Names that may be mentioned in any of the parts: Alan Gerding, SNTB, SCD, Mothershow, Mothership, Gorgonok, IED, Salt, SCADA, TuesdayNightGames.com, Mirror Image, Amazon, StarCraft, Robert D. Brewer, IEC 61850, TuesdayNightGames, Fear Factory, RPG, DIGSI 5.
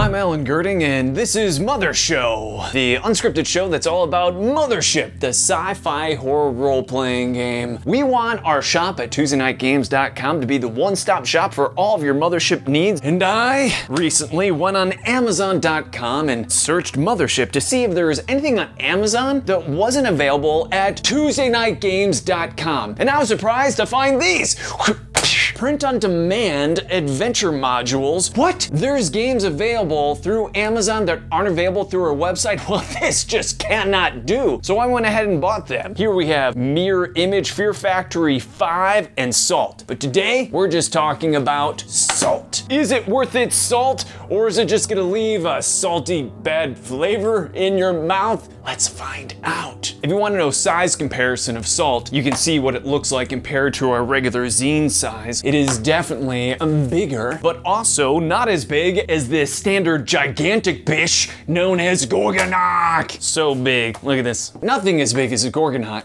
I'm Alan Gerding, and this is Mothershow, the unscripted show that's all about Mothership, the sci-fi horror role-playing game. We want our shop at TuesdayNightGames.com to be the one-stop shop for all of your Mothership needs, and I recently went on Amazon.com and searched Mothership to see if there was anything on Amazon that wasn't available at TuesdayNightGames.com, and I was surprised to find these. Print-on-demand adventure modules. What? There's games available through Amazon that aren't available through our website? Well, this just cannot do. So I went ahead and bought them. Here we have Mirror Image, Fear Factory 5, and Salt. But today, we're just talking about Salt. Is it worth its salt, or is it just gonna leave a salty, bad flavor in your mouth? Let's find out. If you wanna know size comparison of Salt, you can see what it looks like compared to our regular zine size. It is definitely bigger, but also not as big as this standard gigantic bish known as Gorgonok. So big, look at this. Nothing as big as a Gorgonok.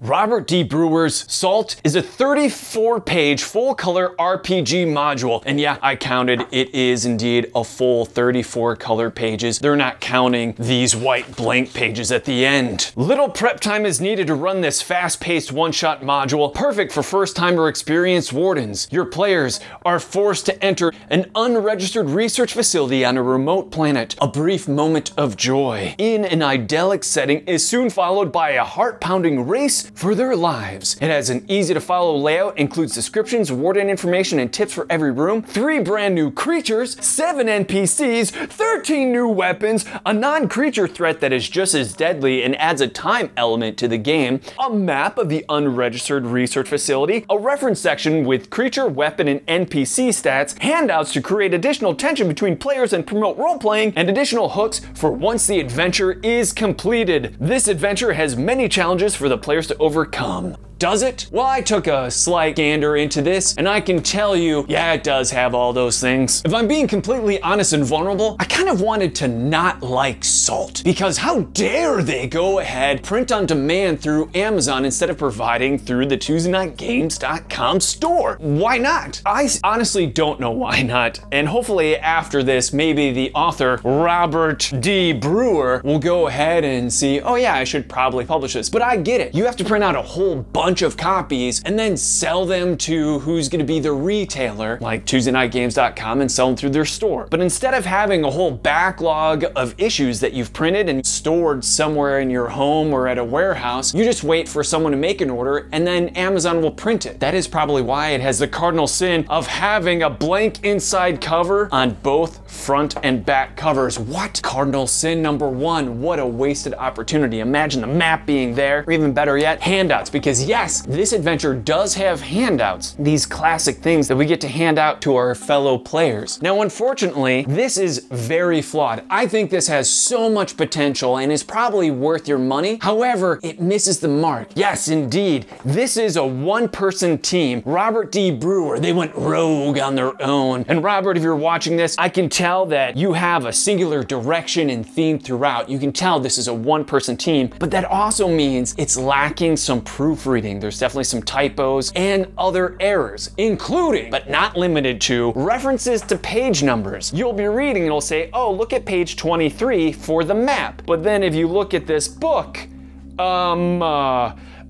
Robert D. Brewer's Salt is a 34-page full-color RPG module. And yeah, I counted, it is indeed a full 34 color pages. They're not counting these white blank pages at the end. Little prep time is needed to run this fast-paced one-shot module, perfect for first-time or experienced wardens. Your players are forced to enter an unregistered research facility on a remote planet. A brief moment of joy in an idyllic setting is soon followed by a heart-pounding race for their lives. It has an easy-to-follow layout, includes descriptions, warden information, and tips for every room, 3 brand new creatures, 7 NPCs, 13 new weapons, a non-creature threat that is just as deadly and adds a time element to the game, a map of the unregistered research facility, a reference section with creature, weapon, and NPC stats, handouts to create additional tension between players and promote role-playing, and additional hooks for once the adventure is completed. This adventure has many challenges for the players to overcome. Does it? Well, I took a slight gander into this, and I can tell you, yeah, it does have all those things. If I'm being completely honest and vulnerable, I kind of wanted to not like Salt, because how dare they go ahead, print on demand through Amazon instead of providing through the TuesdayNightGames.com store. Why not? I honestly don't know why not, and hopefully after this, maybe the author, Robert D. Brewer, will go ahead and see, oh yeah, I should probably publish this, but I get it. You have to print out a whole bunch of copies and then sell them to who's gonna be the retailer, like TuesdayNightGames.com, and sell them through their store. But instead of having a whole backlog of issues that you've printed and stored somewhere in your home or at a warehouse, you just wait for someone to make an order and then Amazon will print it. That is probably why it has the cardinal sin of having a blank inside cover on both front and back covers. What? Cardinal sin #1, what a wasted opportunity. Imagine the map being there, or even better yet, handouts, because yes, this adventure does have handouts, these classic things that we get to hand out to our fellow players. Now, unfortunately, this is very flawed. I think this has so much potential and is probably worth your money. However, it misses the mark. Yes, indeed, this is a one-person team. Robert D. Brewer, they went rogue on their own. And Robert, if you're watching this, I can tell that you have a singular direction and theme throughout. You can tell this is a one-person team, but that also means it's lacking some proofreading. There's definitely some typos and other errors, including, but not limited to, references to page numbers. You'll be reading, it'll say, oh, look at page 23 for the map. But then if you look at this book,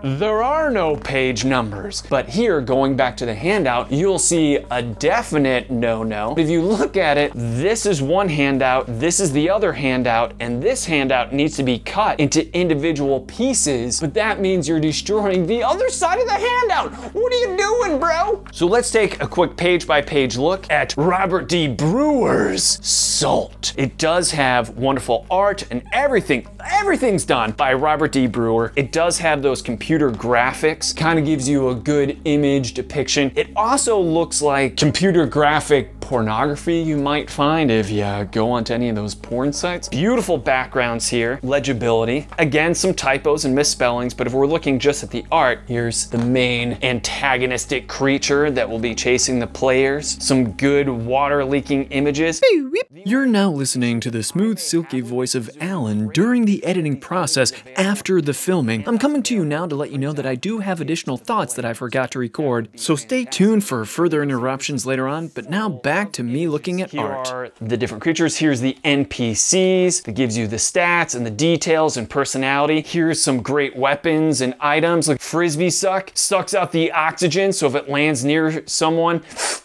there are no page numbers. But here, going back to the handout, you'll see a definite no-no. If you look at it, this is one handout, this is the other handout, and this handout needs to be cut into individual pieces, but that means you're destroying the other side of the handout. What are you doing, bro? So let's take a quick page-by-page look at Robert D. Brewer's Salt. It does have wonderful art and everything. everything's done by Robert D. Brewer. It does have those computer graphics, kind of gives you a good image depiction. It also looks like computer graphic pornography you might find if you go onto any of those porn sites. Beautiful backgrounds here, legibility. Again, some typos and misspellings, but if we're looking just at the art, here's the main antagonistic creature that will be chasing the players. Some good water leaking images. You're now listening to the smooth, silky voice of Alan during the editing process after the filming. I'm coming to you now to let you know that I do have additional thoughts that I forgot to record, so stay tuned for further interruptions later on, but now back to me looking at art. Here are the different creatures. Here's the NPCs that gives you the stats and the details and personality. Here's some great weapons and items like Frisbee Suck, sucks out the oxygen, so if it lands near someone,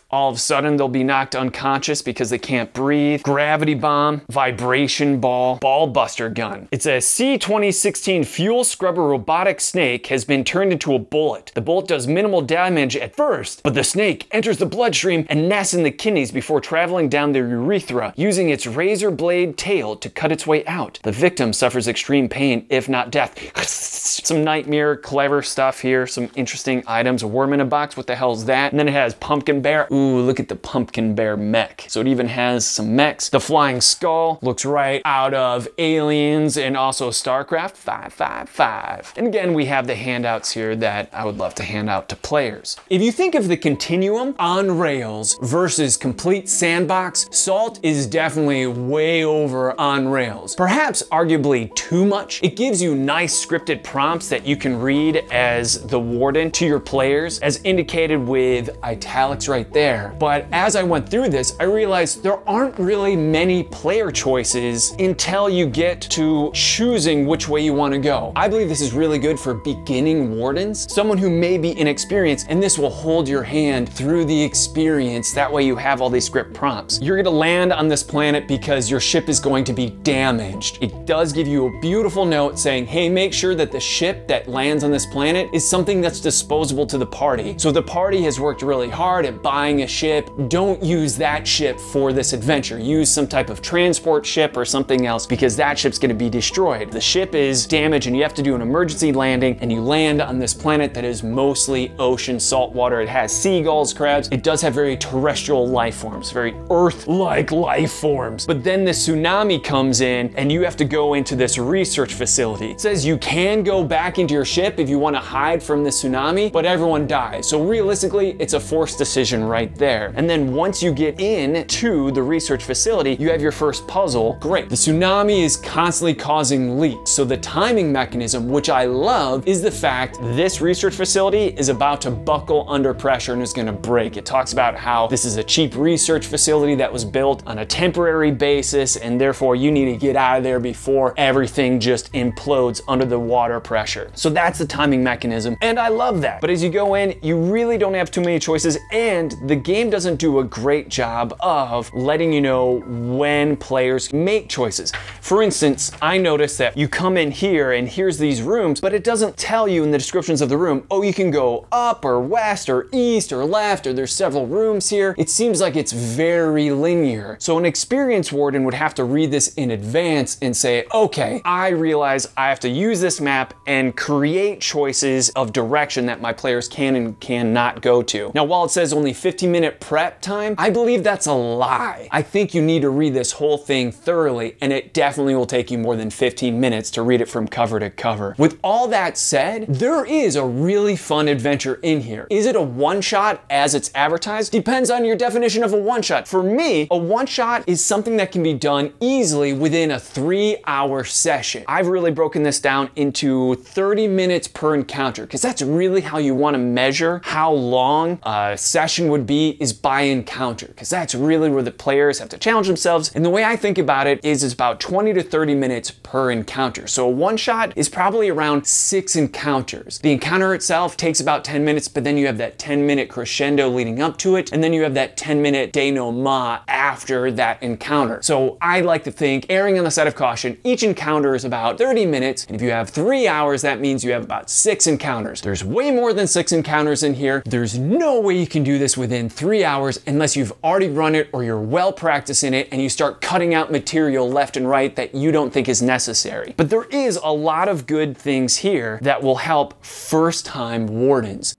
all of a sudden they'll be knocked unconscious because they can't breathe. Gravity Bomb, Vibration Ball, Ball Buster Gun. It's a C-2016 fuel scrubber robotic snake has been turned into a bullet. The bullet does minimal damage at first, but the snake enters the bloodstream and nests in the kidneys before traveling down the urethra, using its razor blade tail to cut its way out. The victim suffers extreme pain, if not death. Some nightmare, clever stuff here. Some interesting items. A worm in a box, what the hell is that? And then it has Pumpkin Bear. Ooh, look at the Pumpkin Bear mech. So it even has some mechs. The Flying Skull looks right out of Aliens and also StarCraft 555. And again, we have the handouts here that I would love to hand out to players. If you think of the continuum on rails versus complete sandbox, Salt is definitely way over on rails. Perhaps arguably too much. It gives you nice scripted prompts that you can read as the warden to your players, as indicated with italics right there. But as I went through this, I realized there aren't really many player choices until you get to choosing which way you want to go. I believe this is really good for beginning wardens, someone who may be inexperienced, and this will hold your hand through the experience. That way you have all these script prompts. You're going to land on this planet because your ship is going to be damaged. It does give you a beautiful note saying, hey, make sure that the ship that lands on this planet is something that's disposable to the party. So the party has worked really hard at buying a ship. Don't use that ship for this adventure. Use some type of transport ship or something else because that ship's going to be destroyed. The ship is damaged and you have to do an emergency landing, and you land on this planet that is mostly ocean, salt water. It has seagulls, crabs. It does have very terrestrial life forms, very Earth-like life forms. But then the tsunami comes in and you have to go into this research facility. It says you can go back into your ship if you want to hide from the tsunami, but everyone dies. So realistically, it's a forced decision right there. And then once you get in to the research facility, you have your first puzzle. Great. The tsunami is constantly causing leaks. So the timing mechanism, which I love, is the fact this research facility is about to buckle under pressure and is going to break. It talks about how this is a cheap research facility that was built on a temporary basis, and therefore you need to get out of there before everything just implodes under the water pressure. So that's the timing mechanism, and I love that. But as you go in, you really don't have too many choices, and the game doesn't do a great job of letting you know when players make choices. For instance, I noticed that you come in here and here's these rooms, but it doesn't tell you in the descriptions of the room, oh, you can go up or west or east or left, or there's several rooms here. It seems like it's very linear. So an experienced warden would have to read this in advance and say, okay, I realize I have to use this map and create choices of direction that my players can and cannot go to. Now, while it says only 50-minute prep time, I believe that's a lie. I think you need to read this whole thing thoroughly, and it definitely will take you more than 15 minutes to read it from cover to cover. With all that said, there is a really fun adventure in here. Is it a one-shot as it's advertised? Depends on your definition of a one-shot. For me, a one-shot is something that can be done easily within a 3-hour session. I've really broken this down into 30 minutes per encounter, because that's really how you want to measure how long a session would be, is by encounter, because that's really where the players have to challenge themselves. And the way I think about it is it's about 20 to 30 minutes per encounter. So a one shot is probably around 6 encounters. The encounter itself takes about 10 minutes, but then you have that 10-minute crescendo leading up to it, and then you have that 10-minute denouement after that encounter. So I like to think, erring on the side of caution, each encounter is about 30 minutes, and if you have 3 hours, that means you have about 6 encounters. There's way more than 6 encounters in here. There's no way you can do this within within 3 hours unless you've already run it or you're well practiced in it and you start cutting out material left and right that you don't think is necessary. But there is a lot of good things here that will help first-time wardens.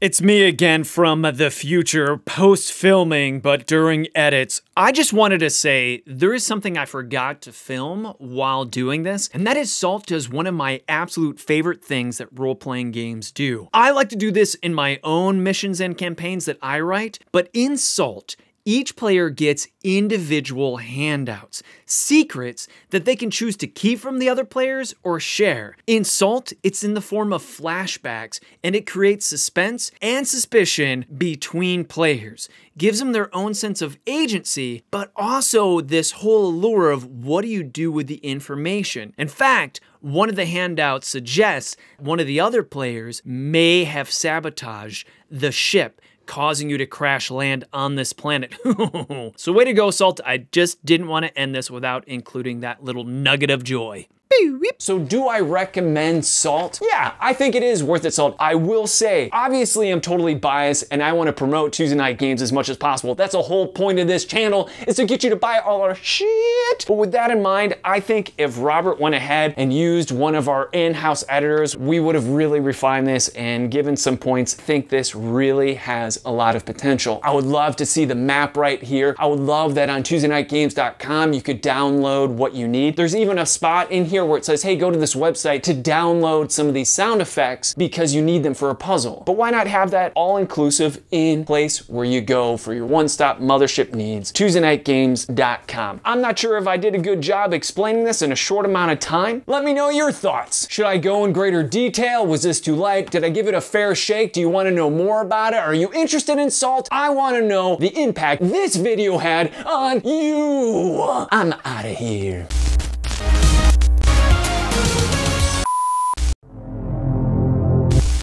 It's me again from the future, post-filming, but during edits. I just wanted to say there is something I forgot to film while doing this, and that is Salt does one of my absolute favorite things that role-playing games do. I like to do this in my own missions and campaigns that I write, but in Salt, each player gets individual handouts, secrets that they can choose to keep from the other players or share. In Salt, it's in the form of flashbacks, and it creates suspense and suspicion between players. Gives them their own sense of agency, but also this whole allure of what do you do with the information. In fact, one of the handouts suggests one of the other players may have sabotaged the ship, causing you to crash land on this planet. So way to go, Salt. I just didn't want to end this without including that little nugget of joy. So do I recommend Salt? Yeah, I think it is worth it, Salt. I will say, obviously I'm totally biased and I want to promote Tuesday Night Games as much as possible. That's the whole point of this channel, is to get you to buy all our shit. But with that in mind, I think if Robert went ahead and used one of our in-house editors, we would have really refined this and given some points. I think this really has a lot of potential. I would love to see the map right here. I would love that on TuesdayNightGames.com you could download what you need. There's even a spot in here where it says, hey, go to this website to download some of these sound effects because you need them for a puzzle. But why not have that all-inclusive in place where you go for your one-stop mothership needs, TuesdayNightGames.com. I'm not sure if I did a good job explaining this in a short amount of time. Let me know your thoughts. Should I go in greater detail? Was this too light? Did I give it a fair shake? Do you want to know more about it? Are you interested in Salt? I want to know the impact this video had on you. I'm out of here.